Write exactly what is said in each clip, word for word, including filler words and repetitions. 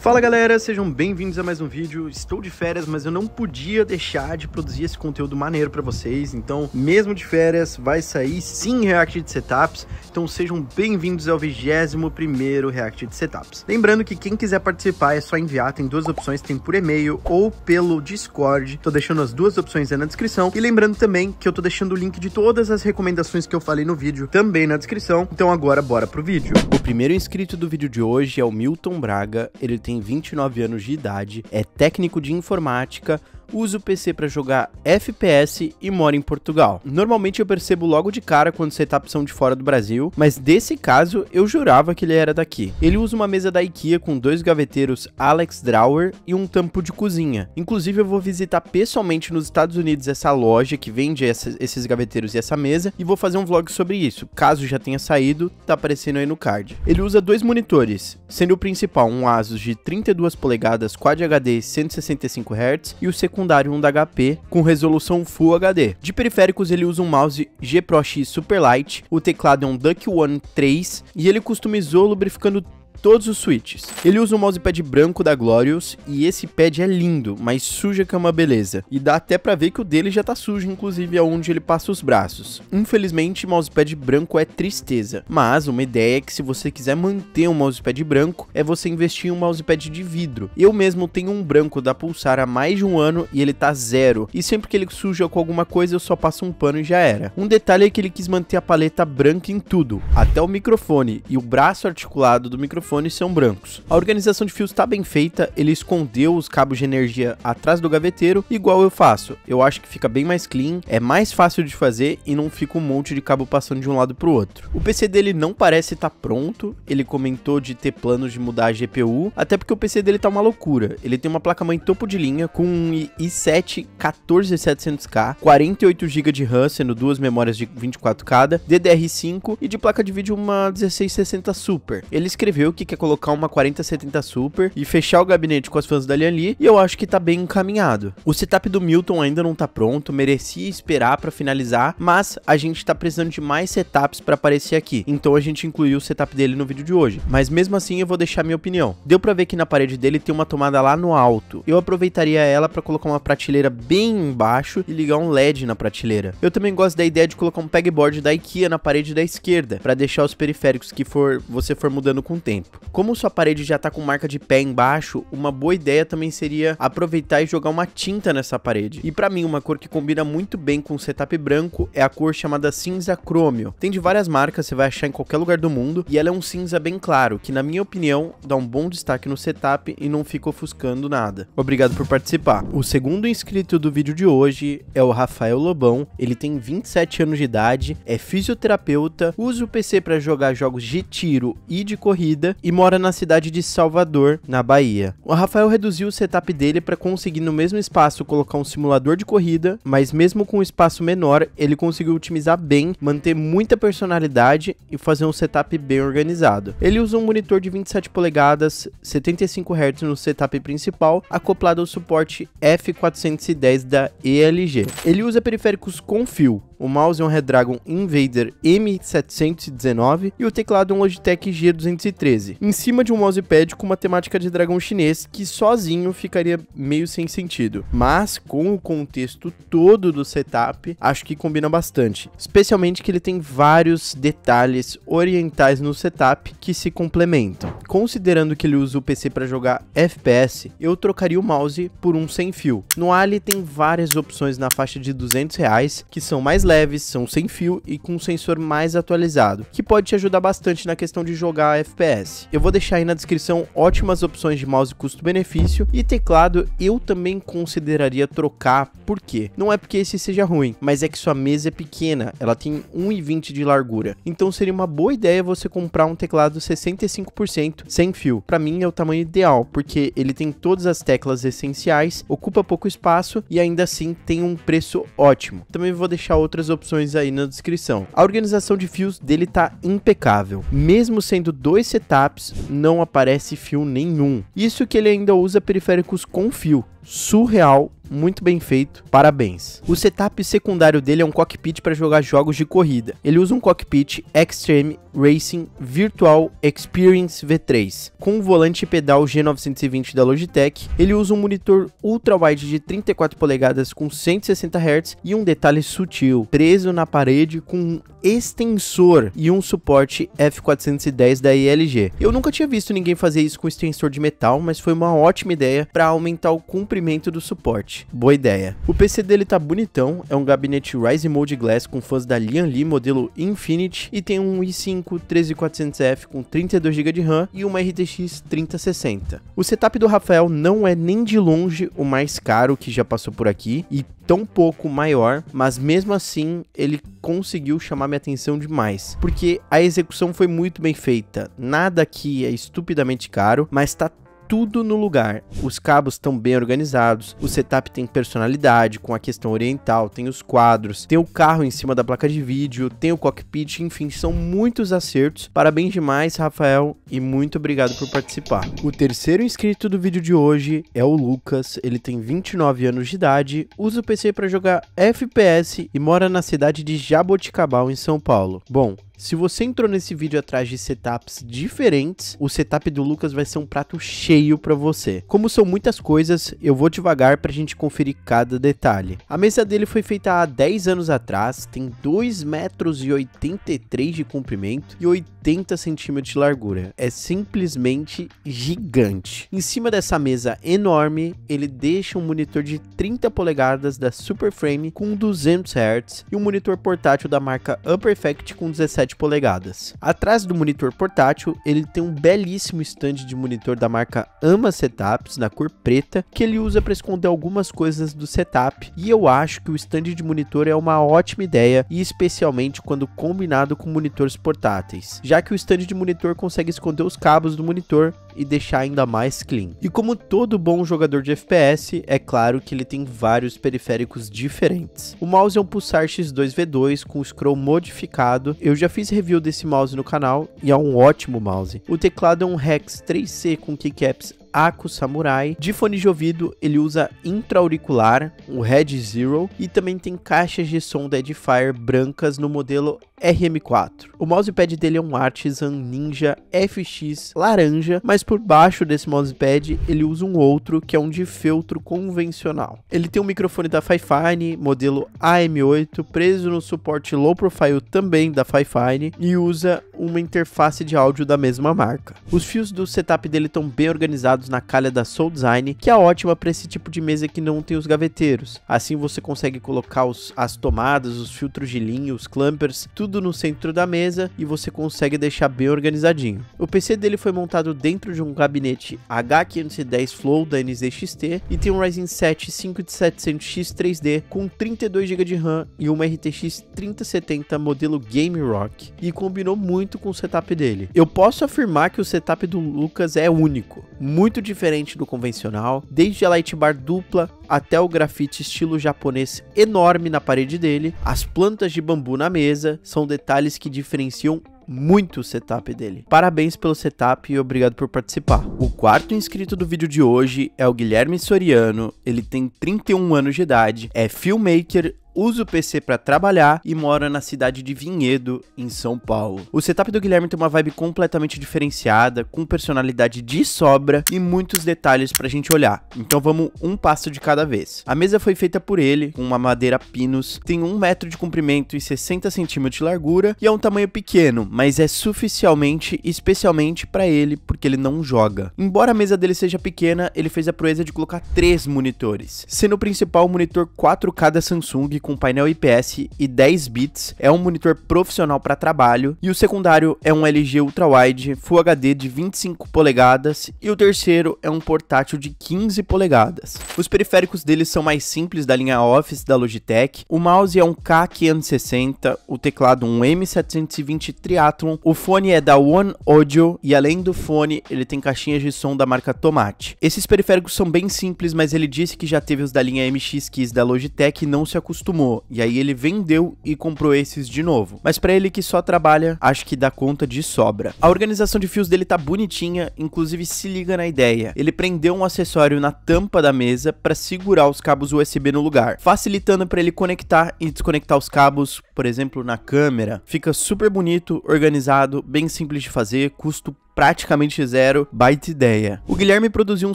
Fala galera, sejam bem-vindos a mais um vídeo. Estou de férias, mas eu não podia deixar de produzir esse conteúdo maneiro para vocês. Então, mesmo de férias, vai sair sim React de Setups. Então sejam bem-vindos ao vigésimo primeiro React de Setups. Lembrando que quem quiser participar é só enviar, tem duas opções, tem por e-mail ou pelo Discord. Tô deixando as duas opções aí na descrição. E lembrando também que eu tô deixando o link de todas as recomendações que eu falei no vídeo também na descrição. Então agora bora pro vídeo. O primeiro inscrito do vídeo de hoje é o Milton Braga. Ele tem tem vinte e nove anos de idade, é técnico de informática, usa o P C para jogar F P S e mora em Portugal. Normalmente eu percebo logo de cara quando setups são de fora do Brasil, mas desse caso eu jurava que ele era daqui. Ele usa uma mesa da IKEA com dois gaveteiros Alex Drawer e um tampo de cozinha. Inclusive eu vou visitar pessoalmente nos Estados Unidos essa loja que vende essa, esses gaveteiros e essa mesa e vou fazer um vlog sobre isso. Caso já tenha saído, tá aparecendo aí no card. Ele usa dois monitores, sendo o principal um ASUS de trinta e duas polegadas Quad H D cento e sessenta e cinco hertz e o secundário um da H P com resolução Full H D. De periféricos ele usa um mouse G Pro X Super Lite, o teclado é um Ducky One três e ele customizou lubrificando todos os switches. Ele usa um mousepad branco da Glorious e esse pad é lindo, mas suja que é uma beleza. E dá até pra ver que o dele já tá sujo, inclusive aonde ele passa os braços. Infelizmente, mousepad branco é tristeza, mas uma ideia é que se você quiser manter um mousepad branco, é você investir em um mousepad de vidro. Eu mesmo tenho um branco da Pulsar há mais de um ano e ele tá zero, e sempre que ele suja com alguma coisa eu só passo um pano e já era. Um detalhe é que ele quis manter a paleta branca em tudo, até o microfone e o braço articulado do microfone são brancos. A organização de fios tá bem feita, ele escondeu os cabos de energia atrás do gaveteiro, igual eu faço. Eu acho que fica bem mais clean, é mais fácil de fazer e não fica um monte de cabo passando de um lado pro outro. O P C dele não parece estar pronto, ele comentou de ter planos de mudar a G P U, até porque o P C dele tá uma loucura. Ele tem uma placa-mãe topo de linha com um i sete quatorze mil e setecentos K, quarenta e oito gigas de RAM, sendo duas memórias de vinte e quatro cada, D D R cinco e de placa de vídeo uma dezesseis sessenta Super. Ele escreveu que que quer colocar uma quarenta setenta Super e fechar o gabinete com as fãs da Lian Li, e eu acho que tá bem encaminhado. O setup do Milton ainda não tá pronto, merecia esperar pra finalizar, mas a gente tá precisando de mais setups pra aparecer aqui, então a gente incluiu o setup dele no vídeo de hoje, mas mesmo assim eu vou deixar minha opinião. Deu pra ver que na parede dele tem uma tomada lá no alto, eu aproveitaria ela pra colocar uma prateleira bem embaixo e ligar um L E D na prateleira. Eu também gosto da ideia de colocar um pegboard da IKEA na parede da esquerda, pra deixar os periféricos que for, você for mudando com o tempo. Como sua parede já tá com marca de pé embaixo, uma boa ideia também seria aproveitar e jogar uma tinta nessa parede. E pra mim, uma cor que combina muito bem com o setup branco é a cor chamada cinza crômio. Tem de várias marcas, você vai achar em qualquer lugar do mundo, e ela é um cinza bem claro, que na minha opinião, dá um bom destaque no setup e não fica ofuscando nada. Obrigado por participar. O segundo inscrito do vídeo de hoje é o Rafael Lobão, ele tem vinte e sete anos de idade, é fisioterapeuta, usa o P C pra jogar jogos de tiro e de corrida, e mora na cidade de Salvador, na Bahia. O Rafael reduziu o setup dele para conseguir no mesmo espaço colocar um simulador de corrida, mas mesmo com um espaço menor, ele conseguiu otimizar bem, manter muita personalidade e fazer um setup bem organizado. Ele usa um monitor de vinte e sete polegadas, setenta e cinco hertz no setup principal, acoplado ao suporte F quatrocentos e dez da E L G. Ele usa periféricos com fio. O mouse é um Redragon Invader M setecentos e dezenove e o teclado é um Logitech G duzentos e treze. Em cima de um mousepad com uma temática de dragão chinês que sozinho ficaria meio sem sentido. Mas com o contexto todo do setup, acho que combina bastante. Especialmente que ele tem vários detalhes orientais no setup que se complementam. Considerando que ele usa o P C para jogar F P S, eu trocaria o mouse por um sem fio. No Ali tem várias opções na faixa de duzentos reais que são mais leves, são sem fio e com um sensor mais atualizado, que pode te ajudar bastante na questão de jogar F P S. Eu vou deixar aí na descrição ótimas opções de mouse custo-benefício, e teclado eu também consideraria trocar, por quê? Não é porque esse seja ruim, mas é que sua mesa é pequena, ela tem um vírgula vinte de largura, então seria uma boa ideia você comprar um teclado sessenta e cinco por cento sem fio. Pra mim é o tamanho ideal, porque ele tem todas as teclas essenciais, ocupa pouco espaço e ainda assim tem um preço ótimo. Também vou deixar outras opções aí na descrição. A organização de fios dele tá impecável. Mesmo sendo dois setups, não aparece fio nenhum. Isso que ele ainda usa periféricos com fio, surreal, muito bem feito, parabéns. O setup secundário dele é um cockpit para jogar jogos de corrida. Ele usa um cockpit Xtreme Racing Virtual Experience V três, com um volante e pedal G novecentos e vinte da Logitech. Ele usa um monitor ultrawide de trinta e quatro polegadas com cento e sessenta hertz e um detalhe sutil, preso na parede com um extensor e um suporte F quatrocentos e dez da E L G. Eu nunca tinha visto ninguém fazer isso com extensor de metal, mas foi uma ótima ideia para aumentar o comprimento do suporte. Boa ideia. O P C dele tá bonitão, é um gabinete Rise Mode Glass com fãs da Lian Li modelo Infinity e tem um i cinco treze quatrocentos F com trinta e dois gigas de RAM e uma R T X trinta sessenta. O setup do Rafael não é nem de longe o mais caro que já passou por aqui e tão pouco maior, mas mesmo assim ele conseguiu chamar minha atenção demais, porque a execução foi muito bem feita. Nada aqui é estupidamente caro, mas tá tudo no lugar. Os cabos estão bem organizados, o setup tem personalidade, com a questão oriental, tem os quadros, tem o carro em cima da placa de vídeo, tem o cockpit, enfim, são muitos acertos. Parabéns demais, Rafael, e muito obrigado por participar. O terceiro inscrito do vídeo de hoje é o Lucas, ele tem vinte e nove anos de idade, usa o P C para jogar F P S e mora na cidade de Jaboticabal, em São Paulo. Bom, se você entrou nesse vídeo atrás de setups diferentes, o setup do Lucas vai ser um prato cheio para você. Como são muitas coisas, eu vou devagar para a gente conferir cada detalhe. A mesa dele foi feita há dez anos atrás, tem dois metros e oitenta e três de comprimento e oitenta centímetros de largura. É simplesmente gigante. Em cima dessa mesa enorme, ele deixa um monitor de trinta polegadas da Superframe com duzentos hertz e um monitor portátil da marca Upperfect com dezessete polegadas. Atrás do monitor portátil, ele tem um belíssimo stand de monitor da marca A M A Setups na cor preta, que ele usa para esconder algumas coisas do setup, e eu acho que o stand de monitor é uma ótima ideia, e especialmente quando combinado com monitores portáteis, já que o stand de monitor consegue esconder os cabos do monitor e deixar ainda mais clean. E como todo bom jogador de F P S, é claro que ele tem vários periféricos diferentes. O mouse é um Pulsar X dois V dois com o scroll modificado. Eu já fiz review desse mouse no canal e é um ótimo mouse. O teclado é um Rex três C com keycaps Aku Samurai. De fone de ouvido, ele usa intra-auricular, o Red Zero, e também tem caixas de som Deadfire brancas no modelo R M quatro. O mousepad dele é um Artisan Ninja F X laranja, mas por baixo desse mousepad ele usa um outro, que é um de feltro convencional. Ele tem um microfone da Fifine, modelo A M oito, preso no suporte low profile também da Fifine, e usa uma interface de áudio da mesma marca. Os fios do setup dele estão bem organizados na calha da Soul Design, que é ótima para esse tipo de mesa que não tem os gaveteiros. Assim você consegue colocar os, as tomadas, os filtros de linha, os clampers, tudo no centro da mesa, e você consegue deixar bem organizadinho. O P C dele foi montado dentro de um gabinete H quinhentos e dez Flow da N Z X T e tem um Ryzen sete cinco mil e setecentos X três D com trinta e dois gigas de RAM e uma R T X trinta setenta modelo Game Rock, e combinou muito com o setup dele. Eu posso afirmar que o setup do Lucas é único, muito muito diferente do convencional, desde a light bar dupla até o grafite estilo japonês enorme na parede dele. As plantas de bambu na mesa são detalhes que diferenciam muito o setup dele. Parabéns pelo setup e obrigado por participar. O quarto inscrito do vídeo de hoje é o Guilherme Soriano, ele tem trinta e um anos de idade, é filmmaker, usa o P C para trabalhar e mora na cidade de Vinhedo, em São Paulo. O setup do Guilherme tem uma vibe completamente diferenciada, com personalidade de sobra e muitos detalhes pra gente olhar. Então vamos um passo de cada vez. A mesa foi feita por ele, com uma madeira pinus, tem um metro de comprimento e sessenta centímetros de largura, e é um tamanho pequeno, mas é suficientemente, especialmente pra ele, porque ele não joga. Embora a mesa dele seja pequena, ele fez a proeza de colocar três monitores, sendo o principal o monitor quatro K da Samsung, com painel I P S e dez bits, é um monitor profissional para trabalho, e o secundário é um L G ultrawide Full H D de vinte e cinco polegadas, e o terceiro é um portátil de quinze polegadas. Os periféricos deles são mais simples da linha Office da Logitech. O mouse é um K quinhentos e sessenta, o teclado um M setecentos e vinte Triathlon, o fone é da One Audio, e além do fone ele tem caixinhas de som da marca Tomate. Esses periféricos são bem simples, mas ele disse que já teve os da linha M X Q da Logitech e não se acostumou acostumou, e aí ele vendeu e comprou esses de novo. Mas pra ele que só trabalha, acho que dá conta de sobra. A organização de fios dele tá bonitinha, inclusive se liga na ideia. Ele prendeu um acessório na tampa da mesa pra segurar os cabos U S B no lugar, facilitando pra ele conectar e desconectar os cabos, por exemplo, na câmera. Fica super bonito, organizado, bem simples de fazer, custo praticamente zero, baita ideia. O Guilherme produziu um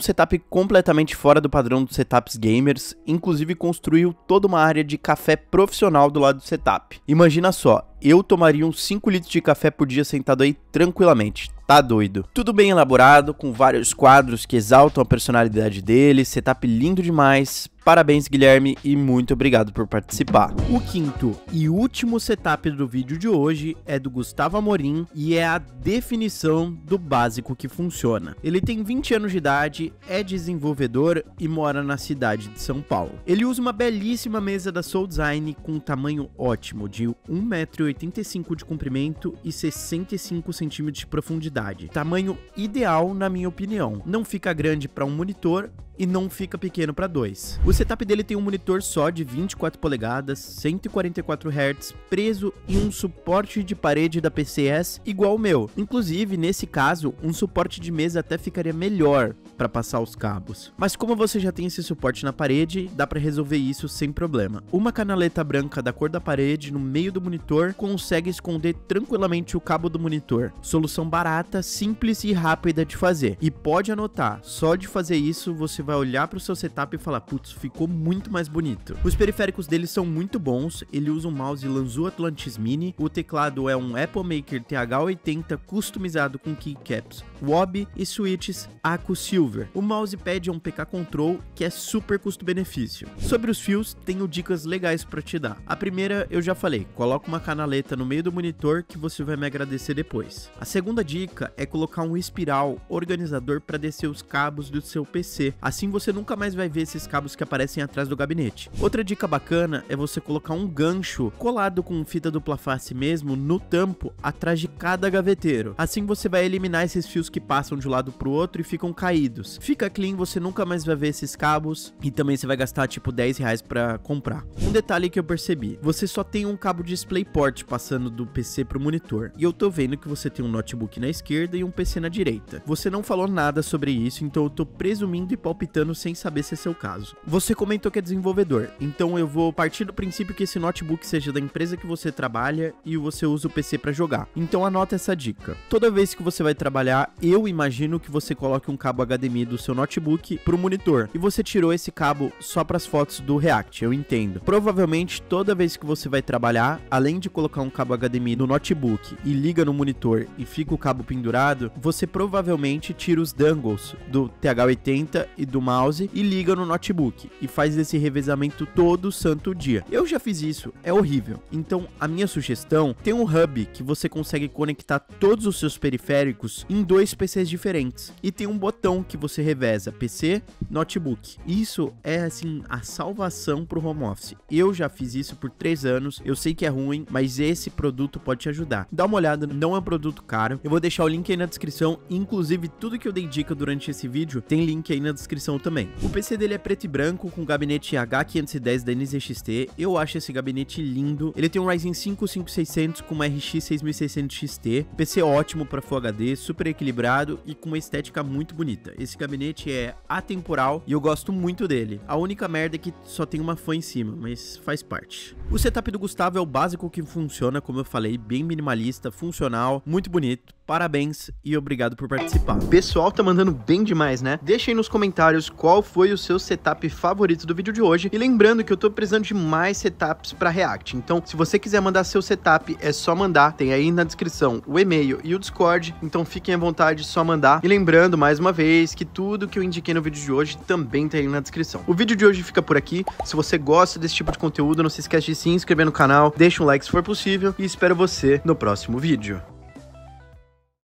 setup completamente fora do padrão dos setups gamers, inclusive construiu toda uma área de café profissional do lado do setup. Imagina só, eu tomaria uns cinco litros de café por dia sentado aí tranquilamente. Tá doido. Tudo bem elaborado, com vários quadros que exaltam a personalidade dele, setup lindo demais. Parabéns, Guilherme, e muito obrigado por participar. O quinto e último setup do vídeo de hoje é do Gustavo Amorim e é a definição do básico que funciona. Ele tem vinte anos de idade, é desenvolvedor e mora na cidade de São Paulo. Ele usa uma belíssima mesa da Soul Design com um tamanho ótimo de um metro e oitenta e cinco de comprimento e sessenta e cinco centímetros de profundidade. Tamanho ideal, na minha opinião. Não fica grande para um monitor e não fica pequeno para dois. O setup dele tem um monitor só de vinte e quatro polegadas, cento e quarenta e quatro hertz, preso e um suporte de parede da P C S igual ao meu. Inclusive, nesse caso, um suporte de mesa até ficaria melhor para passar os cabos. Mas como você já tem esse suporte na parede, dá para resolver isso sem problema. Uma canaleta branca da cor da parede no meio do monitor consegue esconder tranquilamente o cabo do monitor. Solução barata, simples e rápida de fazer. E pode anotar, só de fazer isso você vai olhar para o seu setup e falar, putz, ficou muito mais bonito. Os periféricos dele são muito bons, ele usa um mouse Lanzu Atlantis Mini, o teclado é um Apple Maker T H oitenta customizado com keycaps Wob e switches Aku Silver. O mousepad é um P K Control que é super custo-benefício. Sobre os fios, tenho dicas legais para te dar. A primeira eu já falei, coloca uma canaleta no meio do monitor que você vai me agradecer depois. A segunda dica é colocar um espiral organizador para descer os cabos do seu P C, assim você nunca mais vai ver esses cabos que aparecem atrás do gabinete. Outra dica bacana é você colocar um gancho colado com fita dupla face mesmo no tampo atrás de cada gaveteiro, assim você vai eliminar esses fios que passam de um lado para o outro e ficam caídos. Fica clean, você nunca mais vai ver esses cabos e também você vai gastar tipo dez reais para comprar. Um detalhe que eu percebi, você só tem um cabo DisplayPort passando do P C para o monitor e eu tô vendo que você tem um notebook na esquerda e um P C na direita. Você não falou nada sobre isso, então eu tô presumindo e palpitando sem saber se é seu caso. Você comentou que é desenvolvedor, então eu vou partir do princípio que esse notebook seja da empresa que você trabalha e você usa o P C para jogar. Então anota essa dica. Toda vez que você vai trabalhar, eu imagino que você coloque um cabo H D M I do seu notebook pro monitor e você tirou esse cabo só para as fotos do React, eu entendo. Provavelmente toda vez que você vai trabalhar, além de colocar um cabo H D M I no notebook e liga no monitor e fica o cabo pendurado, você provavelmente tira os dongles do T H oitenta e do mouse e liga no notebook e faz esse revezamento todo santo dia. Eu já fiz isso, é horrível. Então a minha sugestão, tem um hub que você consegue conectar todos os seus periféricos em dois P Cs diferentes e tem um botão que você reveza P C, notebook. Isso é assim a salvação pro home office. Eu já fiz isso por três anos, eu sei que é ruim, mas esse produto pode te ajudar. Dá uma olhada, não é um produto caro, eu vou deixar o link aí na descrição, inclusive tudo que eu dei dica durante esse vídeo tem link aí na descrição também. O P C dele é preto e branco com gabinete H quinhentos e dez da N Z X T, eu acho esse gabinete lindo, ele tem um Ryzen cinco cinco mil e seiscentos com uma R X seis mil e seiscentos X T, P C ótimo para Full H D, super equilibrado e com uma estética muito bonita. Esse gabinete é atemporal e eu gosto muito dele, a única merda é que só tem uma fã em cima, mas faz parte. O setup do Gustavo é o básico que funciona, como eu falei, bem minimalista, funcional, muito bonito. Parabéns e obrigado por participar. O pessoal tá mandando bem demais, né? Deixa aí nos comentários qual foi o seu setup favorito do vídeo de hoje. E lembrando que eu tô precisando de mais setups para React. Então, se você quiser mandar seu setup, é só mandar. Tem aí na descrição o e-mail e o Discord. Então, fiquem à vontade, só mandar. E lembrando, mais uma vez, que tudo que eu indiquei no vídeo de hoje também tá aí na descrição. O vídeo de hoje fica por aqui. Se você gosta desse tipo de conteúdo, não se esquece de se inscrever no canal. Deixa um like se for possível. E espero você no próximo vídeo.